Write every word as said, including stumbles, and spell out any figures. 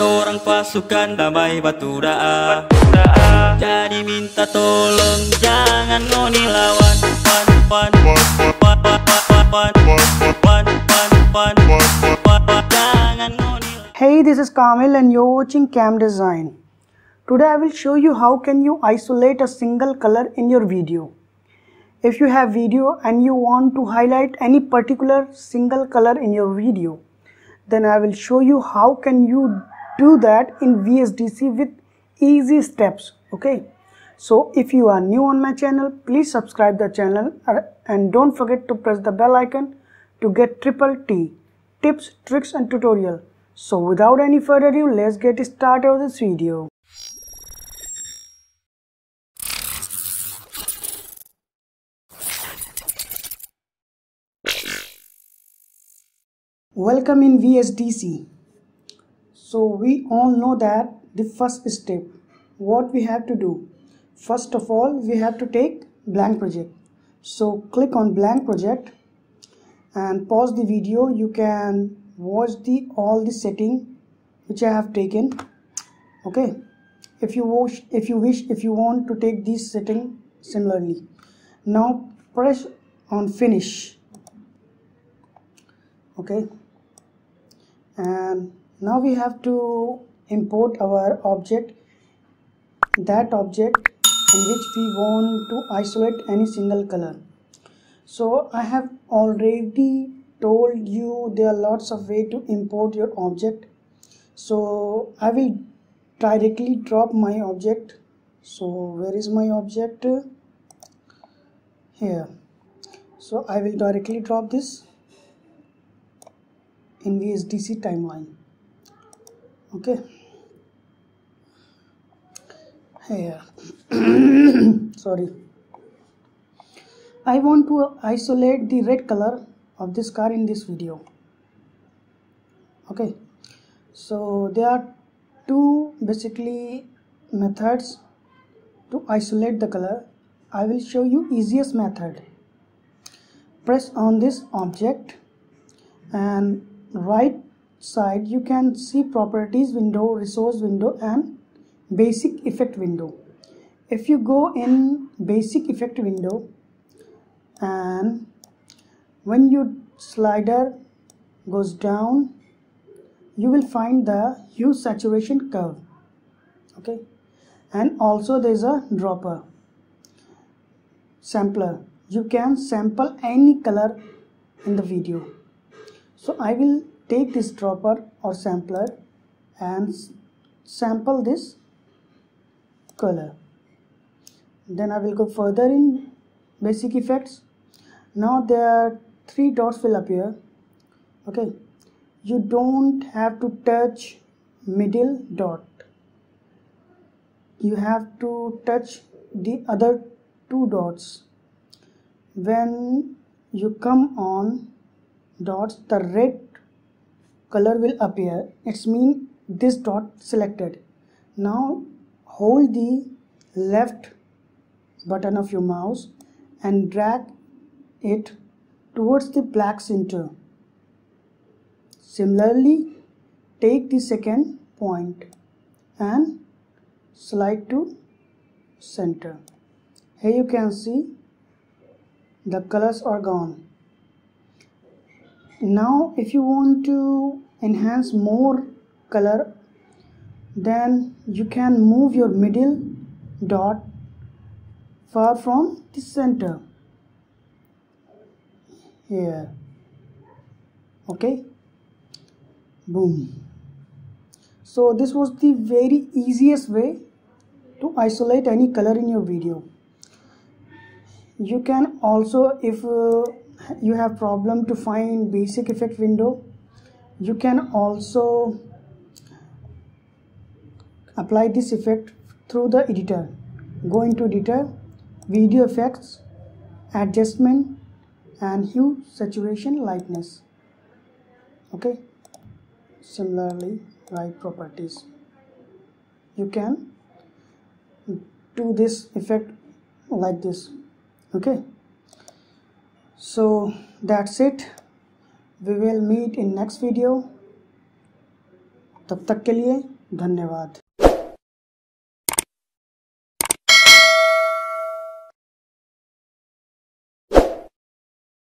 Torang pasukan damai batu daa. Jadi minta tolong jangan ngoni lawan. Pan pan pan pan pan pan pan pan jangan ngoni. Hey, this is Kamil and you're watching Cam Design. Today I will show you how can you isolate a single color in your video. If you have video and you want to highlight any particular single color in your video, then I will show you how can you do that in V S D C with easy steps. Okay, so if you are new on my channel, please subscribe the channel and don't forget to press the bell icon to get triple T tips, tricks and tutorial. So without any further ado, let's get started with this video. Welcome in V S D C. So we all know that the first step, what we have to do. First of all, we have to take blank project. So click on blank project and pause the video. You can watch the all the setting which I have taken. Okay. If you wish, if you wish, if you want to take this setting similarly. Now press on finish. Okay, and now we have to import our object, that object in which we want to isolate any single color. So I have already told you there are lots of ways to import your object. So I will directly drop my object. So where is my object? Here. So I will directly drop this in V S D C timeline. Okay, here. Sorry, I want to isolate the red color of this car in this video. Okay, so there are two basically methods to isolate the color. I will show you easiest method. Press on this object and right side you can see properties window, resource window and basic effect window. If you go in basic effect window and when your slider goes down, you will find the hue saturation curve. Okay, and also there is a dropper sampler. You can sample any color in the video. So I will take this dropper or sampler and sample this color. Then I will go further in basic effects. Now there are three dots will appear. Okay, you don't have to touch middle dot. You have to touch the other two dots. When you come on dots, the red color will appear. It's mean this dot selected. Now hold the left button of your mouse and drag it towards the black center. Similarly, take the second point and slide to center. Here you can see the colors are gone. Now if you want to enhance more color, then you can move your middle dot far from the center here. Okay, boom. So this was the very easiest way to isolate any color in your video. You can also, if uh, you have problem to find basic effect window, you can also apply this effect through the editor. Go into editor, video effects, adjustment and hue, saturation, lightness. Okay, similarly write properties. You can do this effect like this. Okay, so that's it. We will meet in next video. तब तक के लिए धन्यवाद।